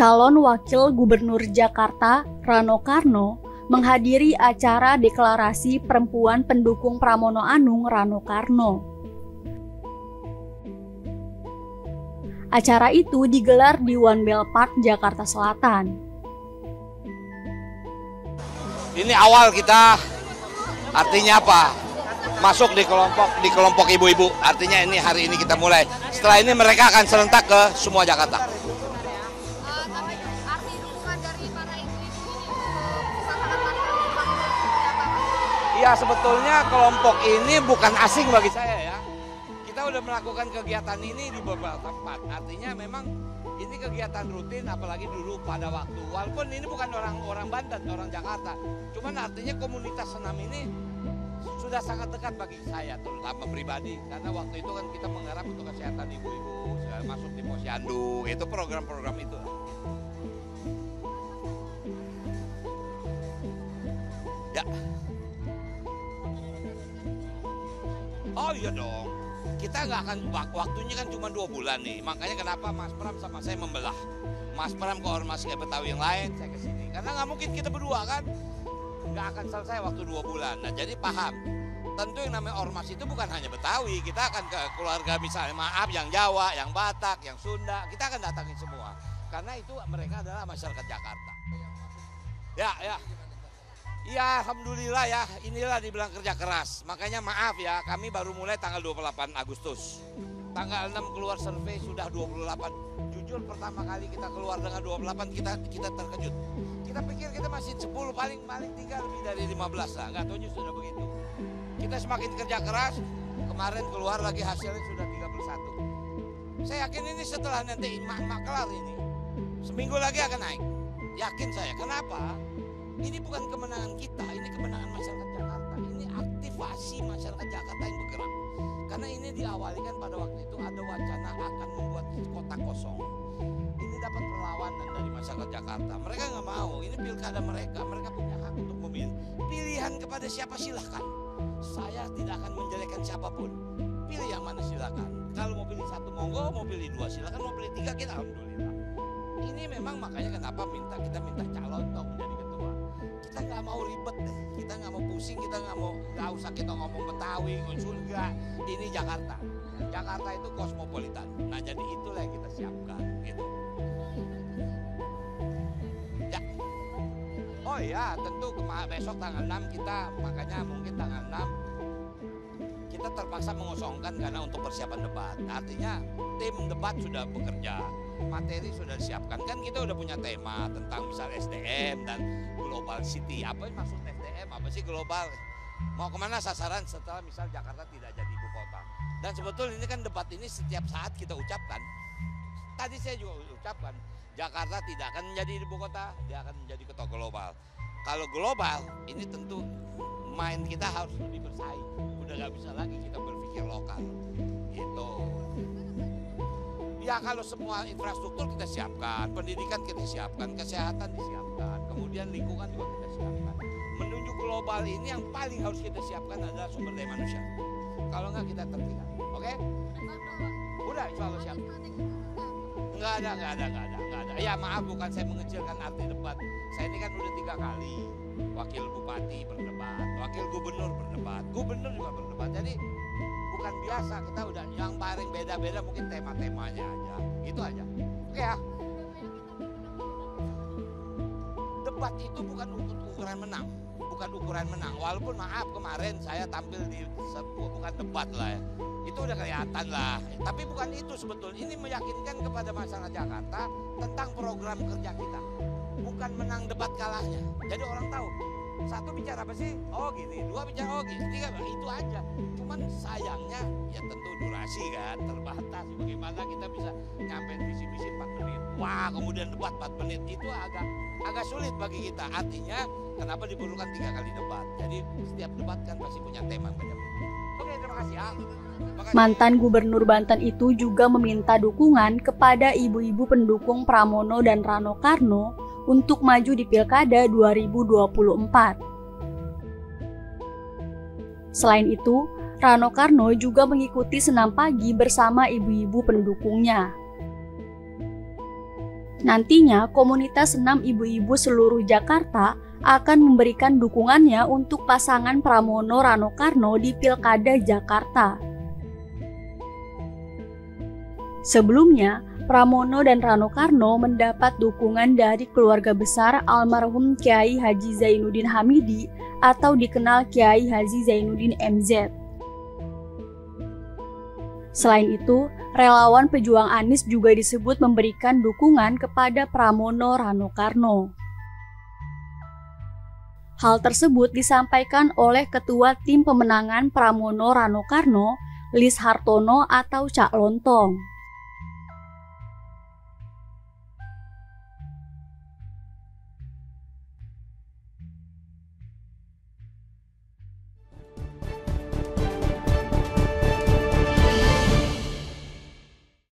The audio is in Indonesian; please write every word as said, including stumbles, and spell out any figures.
calon Wakil Gubernur Jakarta Rano Karno menghadiri acara deklarasi perempuan pendukung Pramono Anung Rano Karno. Acara itu digelar di One Bell Park, Jakarta Selatan. Ini awal kita, artinya apa? Masuk di kelompok di kelompok ibu-ibu. Artinya ini hari ini kita mulai. Setelah ini mereka akan serentak ke semua Jakarta. Ya, sebetulnya kelompok ini bukan asing bagi saya ya. Kita udah melakukan kegiatan ini di beberapa tempat. Artinya memang ini kegiatan rutin, apalagi dulu pada waktu. Walaupun ini bukan orang-orang Banten, orang Jakarta. Cuman artinya komunitas senam ini sudah sangat dekat bagi saya, terutama pribadi. Karena waktu itu kan kita menggarap untuk kesehatan ibu-ibu, masuk di posyandu, itu program-program itu. Ya. Oh iya dong, kita nggak akan, waktunya kan cuma dua bulan nih, makanya kenapa Mas Pram sama saya membelah. Mas Pram ke Ormas K Betawi yang lain, saya ke sini. Karena nggak mungkin kita berdua kan, nggak akan selesai waktu dua bulan. Nah jadi paham, tentu yang namanya Ormas itu bukan hanya Betawi, kita akan ke keluarga misalnya, maaf, yang Jawa, yang Batak, yang Sunda, kita akan datangin semua. Karena itu mereka adalah masyarakat Jakarta. Ya, ya. Ya, alhamdulillah ya, inilah dibilang kerja keras. Makanya maaf ya, kami baru mulai tanggal dua puluh delapan Agustus. Tanggal enam keluar survei sudah dua puluh delapan. Jujur pertama kali kita keluar dengan dua puluh delapan kita kita terkejut. Kita pikir kita masih sepuluh, paling paling tiga lebih dari lima belas lah. Enggak tahunya sudah begitu. Kita semakin kerja keras, kemarin keluar lagi hasilnya sudah tiga puluh satu. Saya yakin ini setelah nanti mak-mak kelar ini, seminggu lagi akan naik. Yakin saya. Kenapa? Ini bukan kemenangan kita, ini kemenangan masyarakat Jakarta. Ini aktivasi masyarakat Jakarta yang bergerak. Karena ini diawalikan pada waktu itu ada wacana akan membuat kota kosong. Ini dapat perlawanan dari masyarakat Jakarta. Mereka nggak mau, ini pilkada mereka. Mereka punya hak untuk memilih. Pilihan kepada siapa silahkan. Saya tidak akan menjelekkan siapapun. Pilih yang mana silahkan. Kalau mau pilih satu monggo, mau pilih dua silahkan, mau pilih tiga kita alhamdulillah. Ini memang makanya kenapa minta kita minta Cak Lontong menjadi ketua. Kita nggak mau ribet deh, kita nggak mau pusing, kita nggak mau, nggak usah kita ngomong Betawi, Sunda, ini Jakarta. Jakarta itu kosmopolitan. Nah jadi itulah yang kita siapkan, gitu. Ya. Oh iya, tentu besok tanggal enam kita, makanya mungkin tanggal enam kita terpaksa mengosongkan karena untuk persiapan debat. Artinya tim debat sudah bekerja. Materi sudah disiapkan, kan kita udah punya tema tentang misal S D M dan global city. Apa maksud S D M, apa sih global, mau kemana sasaran setelah misal Jakarta tidak jadi ibu kota. Dan sebetulnya ini kan debat ini setiap saat kita ucapkan, tadi saya juga ucapkan, Jakarta tidak akan menjadi ibu kota, dia akan menjadi kota global. Kalau global, ini tentu main kita harus lebih bersaing, udah gak bisa lagi kita berpikir lokal, gitu. Ya kalau semua infrastruktur kita siapkan, pendidikan kita siapkan, kesehatan disiapkan, kemudian lingkungan juga kita siapkan. Menuju global ini yang paling harus kita siapkan adalah sumber daya manusia. Kalau enggak kita tertinggal, oke? Udah, insya Allah siap. Enggak ada, enggak ada, enggak ada, enggak ada. Ya maaf bukan saya mengecilkan arti debat. Saya ini kan udah tiga kali wakil bupati berdebat, wakil gubernur berdebat, gubernur juga berdebat. Jadi bukan biasa, kita udah yang paling beda-beda mungkin tema-temanya aja, gitu aja. Oke ya. Debat itu bukan untuk ukuran menang, bukan ukuran menang. Walaupun maaf kemarin saya tampil di sebuah bukan debat lah ya, itu udah kelihatan lah. Tapi bukan itu sebetulnya. Ini meyakinkan kepada masyarakat Jakarta tentang program kerja kita, bukan menang debat kalahnya. Jadi orang tahu. Satu bicara apa sih? Oh gini, dua bicara oh gini, tiga itu aja. Cuman sayangnya ya tentu durasi kan terbatas. Bagaimana kita bisa nyampein visi-visi empat menit? Wah, kemudian debat empat menit itu agak agak sulit bagi kita. Artinya kenapa diperlukan tiga kali debat? Jadi setiap debat kan pasti punya tema beda-beda. Oke, terima kasih ya. Makasih. Mantan Gubernur Banten itu juga meminta dukungan kepada ibu-ibu pendukung Pramono dan Rano Karno untuk maju di Pilkada dua ribu dua puluh empat. Selain itu, Rano Karno juga mengikuti senam pagi bersama ibu-ibu pendukungnya. Nantinya, komunitas senam ibu-ibu seluruh Jakarta akan memberikan dukungannya untuk pasangan Pramono Rano Karno di Pilkada Jakarta. Sebelumnya, Pramono dan Rano Karno mendapat dukungan dari keluarga besar almarhum Kiai Haji Zainuddin Hamidi atau dikenal Kiai Haji Zainuddin M Z. Selain itu, relawan pejuang Anies juga disebut memberikan dukungan kepada Pramono Rano Karno. Hal tersebut disampaikan oleh Ketua Tim Pemenangan Pramono Rano Karno, Liz Hartono atau Cak Lontong.